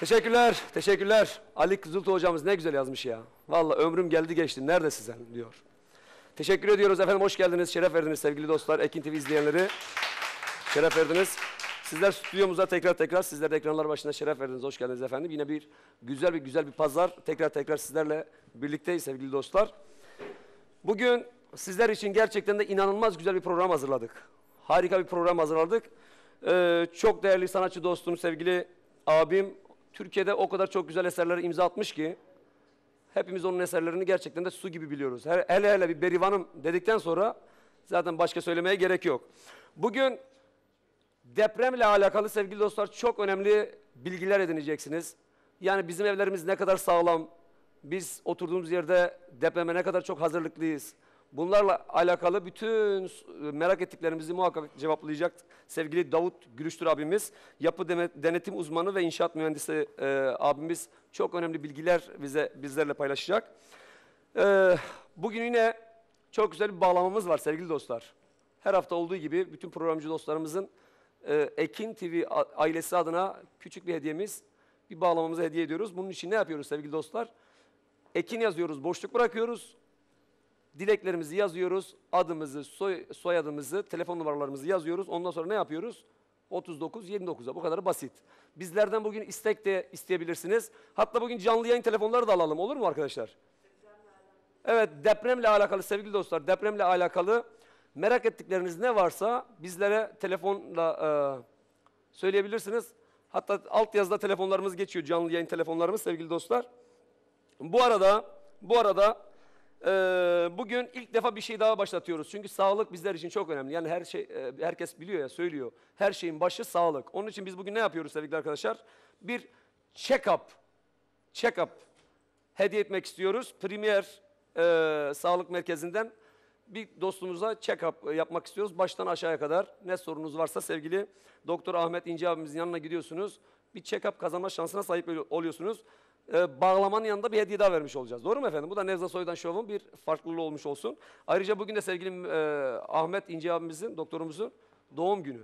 Teşekkürler, teşekkürler. Ali Kızıltuğ hocamız ne güzel yazmış ya. Vallahi ömrüm geldi geçti, nerede sizden diyor. Teşekkür ediyoruz efendim, hoş geldiniz, şeref verdiniz sevgili dostlar. Ekin TV izleyenleri şeref verdiniz. Sizler stüdyomuza tekrar sizler de ekranlar başında şeref verdiniz, hoş geldiniz efendim. Yine bir güzel bir pazar, tekrar sizlerle birlikteyiz sevgili dostlar. Bugün sizler için gerçekten de inanılmaz güzel bir program hazırladık. Harika bir program hazırladık. Çok değerli sanatçı dostum, sevgili abim Türkiye'de o kadar çok güzel eserlere imza atmış ki hepimiz onun eserlerini gerçekten de su gibi biliyoruz. Hele hele bir Berivan'ım dedikten sonra zaten başka söylemeye gerek yok. Bugün depremle alakalı sevgili dostlar çok önemli bilgiler edineceksiniz. Yani bizim evlerimiz ne kadar sağlam, biz oturduğumuz yerde depreme ne kadar çok hazırlıklıyız. Bunlarla alakalı bütün merak ettiklerimizi muhakkak cevaplayacak sevgili Davut Gülüştür abimiz, yapı denetim uzmanı ve inşaat mühendisi abimiz çok önemli bilgiler bizlerle paylaşacak. Bugün yine çok güzel bir bağlamamız var sevgili dostlar. Her hafta olduğu gibi bütün programcı dostlarımızın Ekin TV ailesi adına küçük bir hediyemiz, bir bağlamamızı hediye ediyoruz. Bunun için ne yapıyoruz sevgili dostlar? Ekin yazıyoruz, boşluk bırakıyoruz. Dileklerimizi yazıyoruz, adımızı, soyadımızı, telefon numaralarımızı yazıyoruz. Ondan sonra ne yapıyoruz? 39-29'a, bu kadar basit. Bizlerden bugün istek de isteyebilirsiniz. Hatta bugün canlı yayın telefonları da alalım, olur mu arkadaşlar? Evet, depremle alakalı sevgili dostlar, depremle alakalı merak ettikleriniz ne varsa bizlere telefonla söyleyebilirsiniz. Hatta altyazıda telefonlarımız geçiyor, canlı yayın telefonlarımız sevgili dostlar. Bu arada... Bugün ilk defa bir şey daha başlatıyoruz. Çünkü sağlık bizler için çok önemli. Yani her şey, herkes biliyor ya, söylüyor. Her şeyin başı sağlık. Onun için biz bugün ne yapıyoruz sevgili arkadaşlar? Bir check-up hediye etmek istiyoruz. Premier Sağlık Merkezi'nden bir dostumuza check-up yapmak istiyoruz. Baştan aşağıya kadar ne sorunuz varsa sevgili Doktor Ahmet İnci abimizin yanına gidiyorsunuz. Bir check-up kazanma şansına sahip oluyorsunuz. Bağlamanın yanında bir hediye daha vermiş olacağız. Doğru mu efendim? Bu da Nevzat Soydan Şov'un bir farklılığı olmuş olsun. Ayrıca bugün de sevgili Ahmet İnci abimizin, doktorumuzun doğum günü.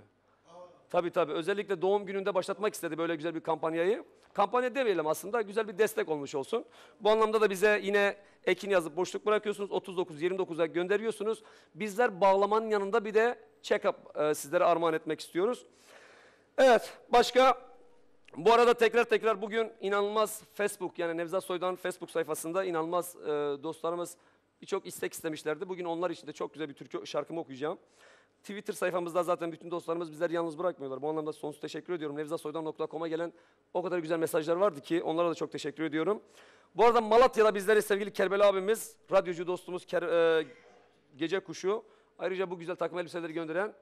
Tabii. Özellikle doğum gününde başlatmak istedi böyle güzel bir kampanyayı. Kampanya demeyelim aslında. Güzel bir destek olmuş olsun. Bu anlamda da bize yine Ekin yazıp boşluk bırakıyorsunuz. 39-29'a gönderiyorsunuz. Bizler bağlamanın yanında bir de check-up sizlere armağan etmek istiyoruz. Evet. Başka... Bu arada tekrar bugün inanılmaz Facebook, yani Nevzat Soydan Facebook sayfasında inanılmaz dostlarımız birçok istek istemişlerdi. Bugün onlar için de çok güzel bir türkü şarkımı okuyacağım. Twitter sayfamızda zaten bütün dostlarımız bizleri yalnız bırakmıyorlar. Bu anlamda sonsuz teşekkür ediyorum. Nevzatsoydan.com'a gelen o kadar güzel mesajlar vardı ki onlara da çok teşekkür ediyorum. Bu arada Malatya'da bizleri sevgili Kerbel abimiz, radyocu dostumuz Gece Kuşu. Ayrıca bu güzel takım elbiseleri gönderen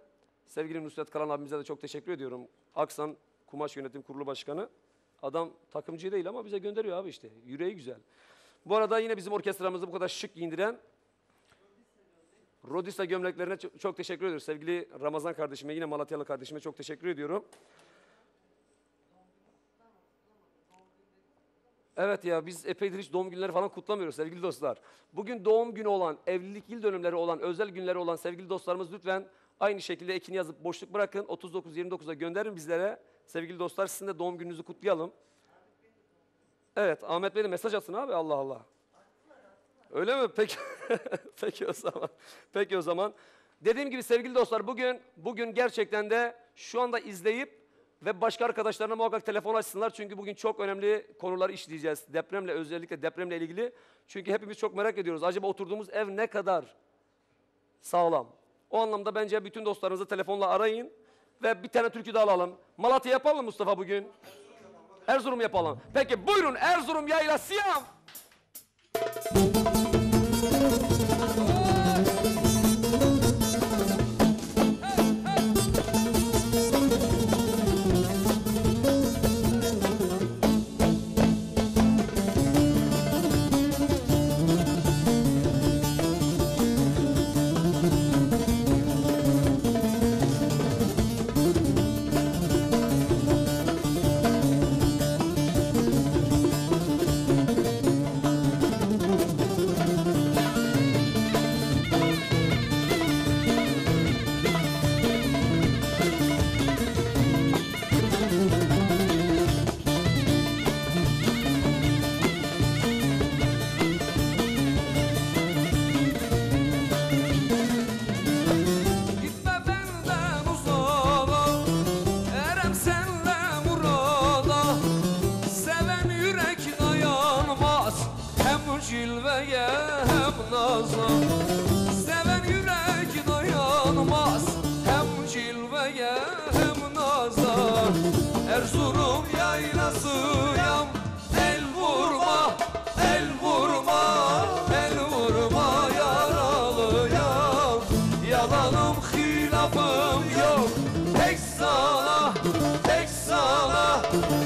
sevgili Nusret Kalan abimize de çok teşekkür ediyorum. Aksan Kumaş Yönetim Kurulu Başkanı. Adam takımcı değil ama bize gönderiyor abi işte. Yüreği güzel. Bu arada yine bizim orkestramızı bu kadar şık giyindiren Rodisa gömleklerine çok teşekkür ediyoruz. Sevgili Ramazan kardeşime, yine Malatyalı kardeşime çok teşekkür ediyorum. Evet ya, biz epeydir hiç doğum günleri falan kutlamıyoruz sevgili dostlar. Bugün doğum günü olan, evlilik yıl dönümleri olan, özel günleri olan sevgili dostlarımız lütfen aynı şekilde Ekin'i yazıp boşluk bırakın. 39-29'a gönderin bizlere. Sevgili dostlar, sizin de doğum gününüzü kutlayalım. Evet, Ahmet Bey'le mesaj atın abi, Allah Allah. Öyle mi? Peki. Peki o zaman. Dediğim gibi sevgili dostlar, bugün gerçekten de şu anda izleyip ve başka arkadaşlarına muhakkak telefon açsınlar. Çünkü bugün çok önemli konuları işleyeceğiz. Depremle, özellikle depremle ilgili. Çünkü hepimiz çok merak ediyoruz. Acaba oturduğumuz ev ne kadar sağlam? O anlamda bence bütün dostlarınızı telefonla arayın. Ve bir tane türkü daha alalım. Malatya yapalım mı Mustafa bugün? Erzurum yapalım. Peki buyurun, Erzurum Yayla Siyam.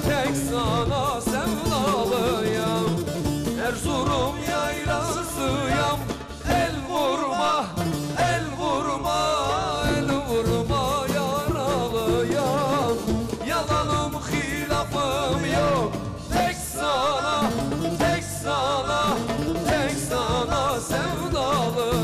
Tek sana sevda Erzurum yaylasıyam, el vurma, el vurma, el vurma yaralıyam. Yalanım, hilafım yok, tek sana, tek sana, tek sana sevdalıyam.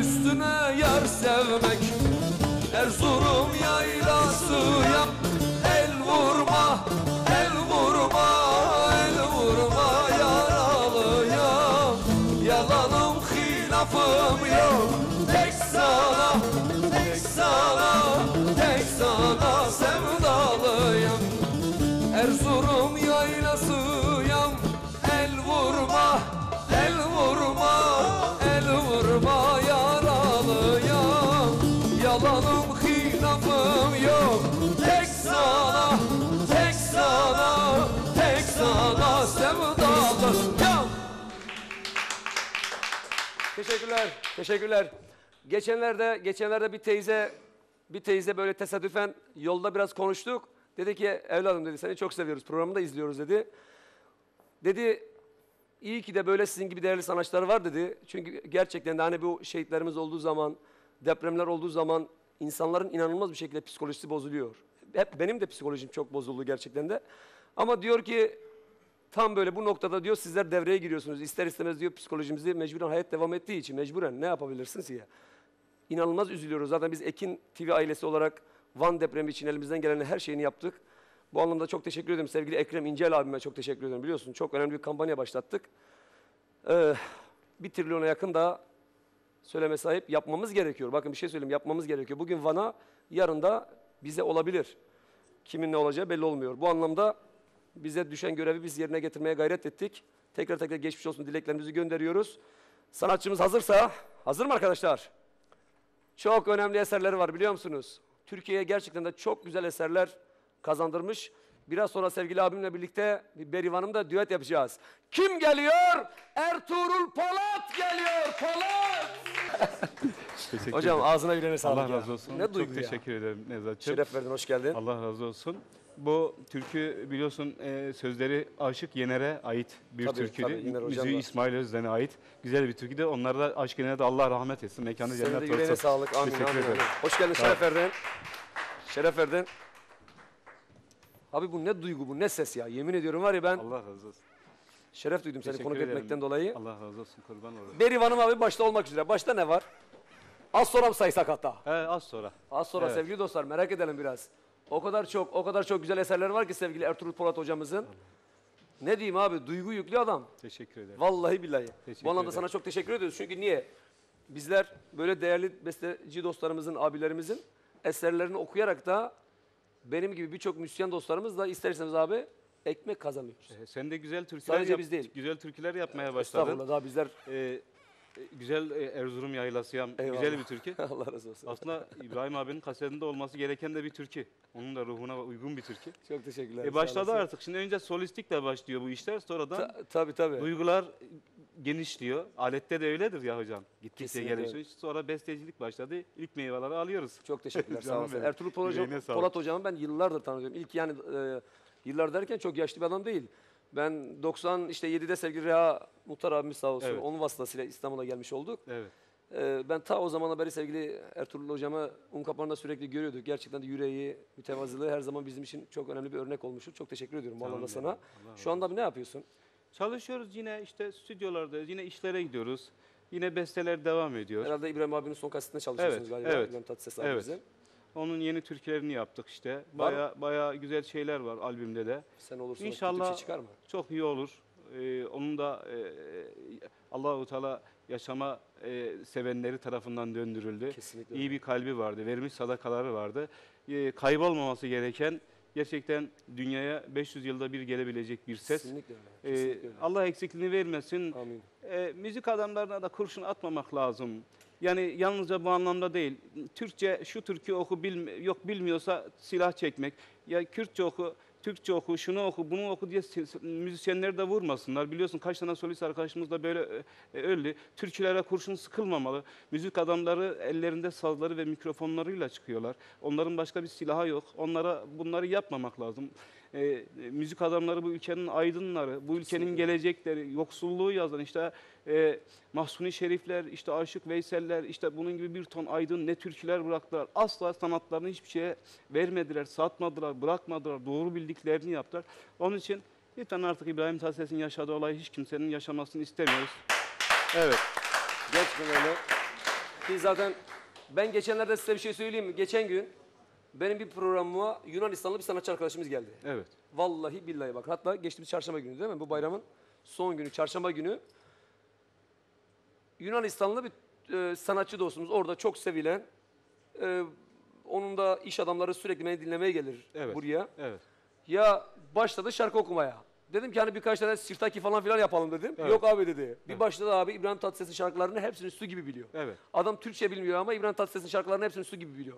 Üstüne yar sevmek. Erzurum yaylası yap, el vurma, el vurma, el vurma yaralı yap. Yalanım, hilafım yok, tek sana, tek sana, tek sana sevdalıyım. Erzurum yaylası yap, el vurma, el vurma, el vurma yaralıyam. Yalanım, hilafım yok, tek sana, tek sana, tek sana sevdalıyam. Teşekkürler, teşekkürler. Geçenlerde bir teyze böyle tesadüfen yolda biraz konuştuk. Dedi ki evladım, dedi, seni çok seviyoruz, programı da izliyoruz, dedi. Dedi İyi ki de böyle sizin gibi değerli sanatçılar var, dedi. Çünkü gerçekten de hani bu şehitlerimiz olduğu zaman, depremler olduğu zaman insanların inanılmaz bir şekilde psikolojisi bozuluyor. Hep benim de psikolojim çok bozuldu gerçekten de. Ama diyor ki tam böyle bu noktada diyor sizler devreye giriyorsunuz. İster istemez diyor psikolojimizi mecburen, hayat devam ettiği için mecburen ne yapabilirsiniz ya? İnanılmaz üzülüyoruz. Zaten biz Ekin TV ailesi olarak Van depremi için elimizden gelen her şeyini yaptık. Bu anlamda çok teşekkür ederim sevgili Ekrem İncel abime, çok teşekkür ederim. Biliyorsun çok önemli bir kampanya başlattık. 1 trilyona yakın da söyleme sahip yapmamız gerekiyor. Bakın bir şey söyleyeyim, yapmamız gerekiyor. Bugün Van'a, yarın da bize olabilir. Kimin ne olacağı belli olmuyor. Bu anlamda bize düşen görevi biz yerine getirmeye gayret ettik. Tekrar tekrar geçmiş olsun dileklerimizi gönderiyoruz. Sanatçımız hazırsa, hazır mı arkadaşlar? Çok önemli eserleri var biliyor musunuz? Türkiye'ye gerçekten de çok güzel eserler kazandırmış. Biraz sonra sevgili abimle birlikte Berivan'ımda düet yapacağız. Kim geliyor? Ertuğrul Polat geliyor. Polat! Hocam ağzına bilene sağlık. Allah razı olsun. Ne duygu ya. Çok teşekkür ederim Nevzatçığım. Şeref verdin, hoş geldin. Allah razı olsun. Bu türkü biliyorsun sözleri Aşık Yener'e ait bir türküydü. Müziği İsmail Özden'e ait. Güzel bir türküydü. Onlar da Aşık Yener'e de Allah rahmet etsin. Mekanı cennet olsun. Yüreğine sağlık. Amin, teşekkür ederim. Hoş geldin, şeref verdin. Şeref verdin. Abi bu ne duygu, bu ne ses ya. Yemin ediyorum var ya ben... Allah razı olsun. Şeref duydum seni konuk etmekten dolayı. Allah razı olsun, kurban olayım. Berivan'ım abi başta olmak üzere. Başta ne var? Az sonra mı saysak hatta? He, az sonra. Az sonra, evet. Sevgili dostlar merak edelim biraz. O kadar çok, o kadar çok güzel eserler var ki sevgili Ertuğrul Polat hocamızın. Allah. Ne diyeyim abi, duygu yüklü adam. Teşekkür ederim. Vallahi billahi. Teşekkür bu anlamda ederim. Sana çok teşekkür ediyoruz. Çünkü niye? Bizler böyle değerli besteci dostlarımızın, abilerimizin eserlerini okuyarak da benim gibi birçok müzisyen dostlarımız da isterseniz abi ekmek kazanıyoruz. Sen de güzel türküler yapmaya başladın. Estağfurullah, daha bizler güzel Erzurum yaylasıyam. Eyvallah. Güzel bir türkü. Allah razı olsun. Aslında İbrahim abinin kasetinde olması gereken de bir türkü. Onun da ruhuna uygun bir türkü. Çok teşekkürler. Başladı artık. Şimdi önce solistikle başlıyor bu işler. Sonradan tabii. Duygular genişliyor. Alette de öyledir ya hocam. Gittikçe gelişiyor. Sonra bestecilik başladı. İlk meyveleri alıyoruz. Çok teşekkürler. Sağ olun. Ertuğrul Polat hocamı ben yıllardır tanıyorum. İlk yani yıllar derken çok yaşlı bir adam değil. Ben 97'de sevgili Reha Muhtar abimiz sağ olsun. Evet. Onun vasıtasıyla İstanbul'a gelmiş olduk. Evet. Ben ta o zamandan beri sevgili Ertuğrul hocamı Unkapanı'nda sürekli görüyorduk. Gerçekten de yüreği, mütevazılığı her zaman bizim için çok önemli bir örnek olmuştur. Çok teşekkür ediyorum bu anlamda sana. Allah şu anda ne yapıyorsun? Çalışıyoruz yine, işte stüdyolarda, yine işlere gidiyoruz. Yine besteler devam ediyor. Herhalde İbrahim abinin son kasetinde çalışıyorsunuz galiba. Evet. İbrahim Tatlıses abimizin. Onun yeni türkülerini yaptık işte. Baya güzel şeyler var albümde de. Sen olursun. İnşallah şey çıkar mı? Çok iyi olur. Onun da Allah-u Teala yaşama sevenleri tarafından döndürüldü. Kesinlikle. İyi bir kalbi vardı. Vermiş sadakaları vardı. Kaybolmaması gereken, gerçekten dünyaya 500 yılda bir gelebilecek bir ses. Kesinlikle. Kesinlikle. Allah eksikliğini vermesin. Amin. Müzik adamlarına da kurşun atmamak lazım. Yani yalnızca bu anlamda değil. Türkçe şu türkü oku, yok bilmiyorsa silah çekmek. Ya Kürtçe oku, Türkçe oku, şunu oku, bunu oku diye müzisyenleri de vurmasınlar. Biliyorsun kaç tane solist arkadaşımız da böyle öldü. Türkçülere kurşun sıkılmamalı. Müzik adamları ellerinde sazları ve mikrofonlarıyla çıkıyorlar. Onların başka bir silahı yok. Onlara bunları yapmamak lazım. Müzik adamları bu ülkenin aydınları, bu ülkenin kesinlikle gelecekleri, yoksulluğu yazan işte Mahsuni Şerifler, işte Aşık Veyseller, işte bunun gibi bir ton aydın ne türküler bıraktılar. Asla sanatlarını hiçbir şeye vermediler, satmadılar, bırakmadılar, doğru bildiklerini yaptılar. Onun için lütfen artık İbrahim Tatlıses'in yaşadığı olayı hiç kimsenin yaşamasını istemiyoruz. Evet. Gerçekten öyle. Biz zaten, ben geçenlerde size bir şey söyleyeyim mi? Geçen gün benim bir programıma Yunanistanlı bir sanatçı arkadaşımız geldi. Evet. Vallahi billahi bak. Hatta geçtiğimiz çarşamba günü değil mi? Bu bayramın son günü, çarşamba günü. Yunanistanlı bir sanatçı dostumuz. Orada çok sevilen. Onun da iş adamları sürekli beni dinlemeye gelir evet, buraya. Evet. Ya başladı şarkı okumaya. Dedim ki hani birkaç tane Sirtaki falan filan yapalım dedim. Evet. Yok abi dedi. Bir evet, başladı abi İbrahim Tatlıses'in şarkılarını hepsini su gibi biliyor. Evet. Adam Türkçe bilmiyor ama İbrahim Tatlıses'in şarkılarını hepsini su gibi biliyor.